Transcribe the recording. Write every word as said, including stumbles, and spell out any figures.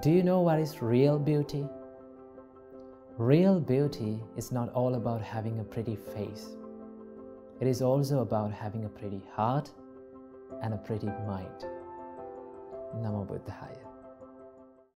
Do you know what is real beauty? Real beauty is not all about having a pretty face. It is also about having a pretty heart and a pretty mind. Namo Buddhaya.